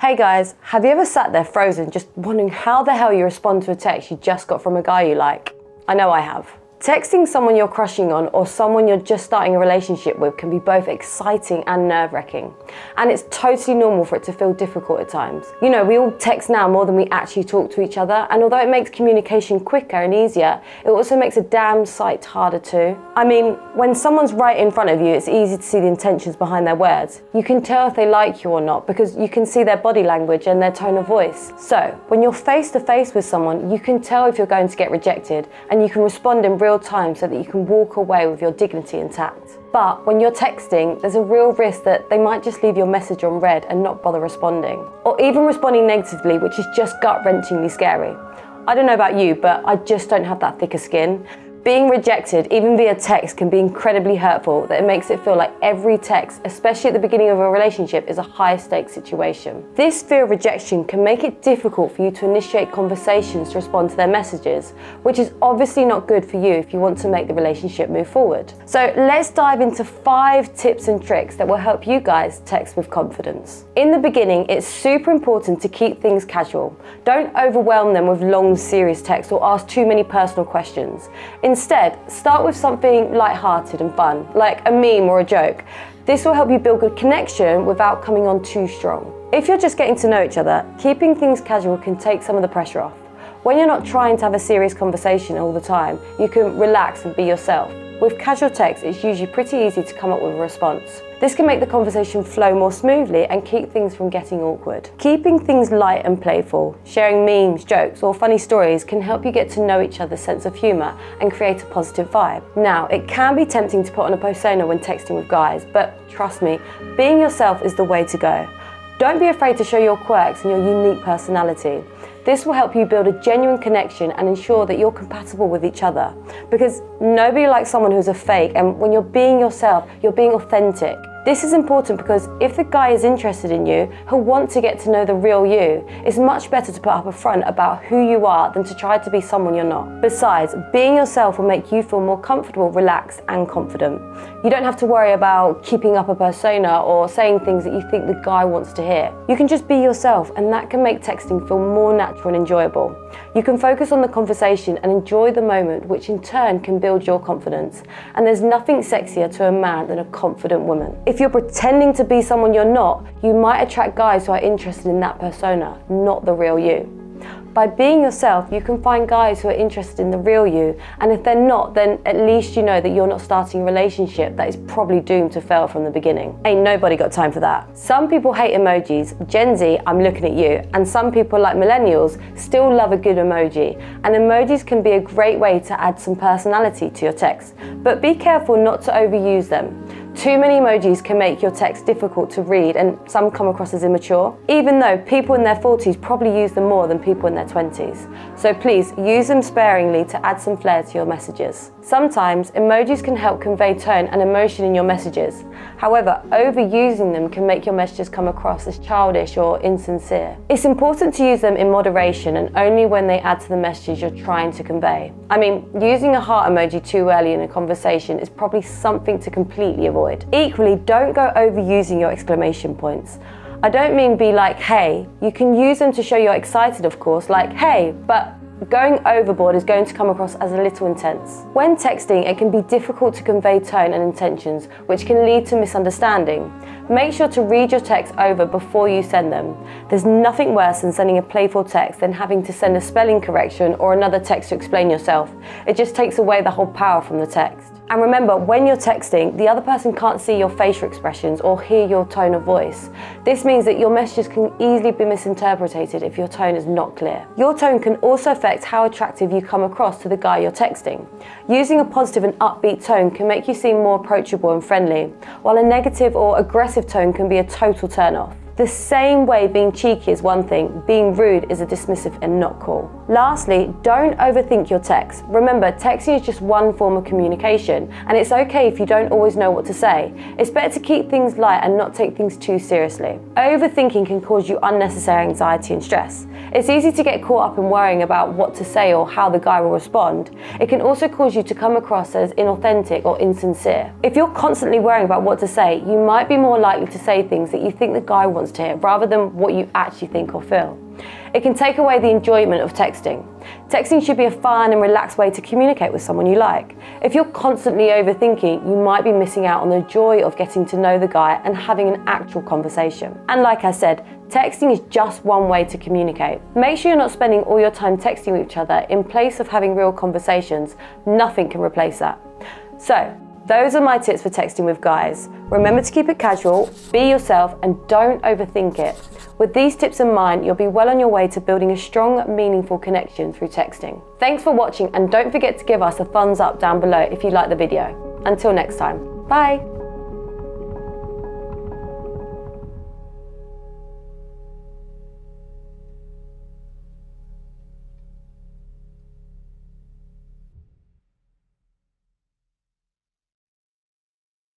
Hey guys, have you ever sat there frozen just wondering how the hell you respond to a text you just got from a guy you like? I know I have. Texting someone you're crushing on or someone you're just starting a relationship with can be both exciting and nerve-wracking. And it's totally normal for it to feel difficult at times. You know, we all text now more than we actually talk to each other, and although it makes communication quicker and easier, it also makes a damn sight harder too. I mean, when someone's right in front of you, it's easy to see the intentions behind their words. You can tell if they like you or not because you can see their body language and their tone of voice. So, when you're face-to-face with someone, you can tell if you're going to get rejected, and you can respond in real time so that you can walk away with your dignity intact. But when you're texting, there's a real risk that they might just leave your message on read and not bother responding. Or even responding negatively, which is just gut-wrenchingly scary. I don't know about you, but I just don't have that thicker skin. Being rejected, even via text, can be incredibly hurtful, that it makes it feel like every text, especially at the beginning of a relationship, is a high-stakes situation. This fear of rejection can make it difficult for you to initiate conversations to respond to their messages, which is obviously not good for you if you want to make the relationship move forward. So let's dive into 5 tips and tricks that will help you guys text with confidence. In the beginning, it's super important to keep things casual. Don't overwhelm them with long, serious texts or ask too many personal questions. Instead, start with something light-hearted and fun, like a meme or a joke. This will help you build a connection without coming on too strong. If you're just getting to know each other, keeping things casual can take some of the pressure off. When you're not trying to have a serious conversation all the time, you can relax and be yourself. With casual text, it's usually pretty easy to come up with a response. This can make the conversation flow more smoothly and keep things from getting awkward. Keeping things light and playful, sharing memes, jokes, or funny stories can help you get to know each other's sense of humour and create a positive vibe. Now, it can be tempting to put on a persona when texting with guys, but trust me, being yourself is the way to go. Don't be afraid to show your quirks and your unique personality. This will help you build a genuine connection and ensure that you're compatible with each other. Because nobody likes someone who's a fake, and when you're being yourself, you're being authentic. This is important because if the guy is interested in you, he'll want to get to know the real you. It's much better to put up a front about who you are than to try to be someone you're not. Besides, being yourself will make you feel more comfortable, relaxed and confident. You don't have to worry about keeping up a persona or saying things that you think the guy wants to hear. You can just be yourself, and that can make texting feel more natural and enjoyable. You can focus on the conversation and enjoy the moment, which in turn can build your confidence. And there's nothing sexier to a man than a confident woman. If you're pretending to be someone you're not, you might attract guys who are interested in that persona, not the real you. By being yourself, you can find guys who are interested in the real you, and if they're not, then at least you know that you're not starting a relationship that is probably doomed to fail from the beginning. Ain't nobody got time for that. Some people hate emojis, Gen Z, I'm looking at you, and some people like millennials still love a good emoji, and emojis can be a great way to add some personality to your text, but be careful not to overuse them. Too many emojis can make your text difficult to read, and some come across as immature, even though people in their 40s probably use them more than people in their 20s. So please use them sparingly to add some flair to your messages. Sometimes emojis can help convey tone and emotion in your messages. However, overusing them can make your messages come across as childish or insincere. It's important to use them in moderation and only when they add to the messages you're trying to convey. I mean, using a heart emoji too early in a conversation is probably something to completely avoid. Equally, don't go overusing your exclamation points. I don't mean be like, hey. You can use them to show you're excited, of course, like, hey, but going overboard is going to come across as a little intense. When texting, it can be difficult to convey tone and intentions, which can lead to misunderstanding. Make sure to read your text over before you send them. There's nothing worse than sending a playful text than having to send a spelling correction or another text to explain yourself. It just takes away the whole power from the text. And remember, when you're texting, the other person can't see your facial expressions or hear your tone of voice. This means that your messages can easily be misinterpreted if your tone is not clear. Your tone can also affect how attractive you come across to the guy you're texting. Using a positive and upbeat tone can make you seem more approachable and friendly, while a negative or aggressive tone can be a total turn-off. The same way being cheeky is one thing, being rude is a dismissive and not cool. Lastly, don't overthink your text. Remember, texting is just one form of communication, and it's okay if you don't always know what to say. It's better to keep things light and not take things too seriously. Overthinking can cause you unnecessary anxiety and stress. It's easy to get caught up in worrying about what to say or how the guy will respond. It can also cause you to come across as inauthentic or insincere. If you're constantly worrying about what to say, you might be more likely to say things that you think the guy wants to hear rather than what you actually think or feel. It can take away the enjoyment of texting. Texting should be a fun and relaxed way to communicate with someone you like. If you're constantly overthinking, you might be missing out on the joy of getting to know the guy and having an actual conversation. And like I said, texting is just one way to communicate. Make sure you're not spending all your time texting with each other. In place of having real conversations, nothing can replace that. So, those are my tips for texting with guys. Remember to keep it casual, be yourself, and don't overthink it. With these tips in mind, you'll be well on your way to building a strong, meaningful connection through texting. Thanks for watching, and don't forget to give us a thumbs up down below if you like the video. Until next time, bye.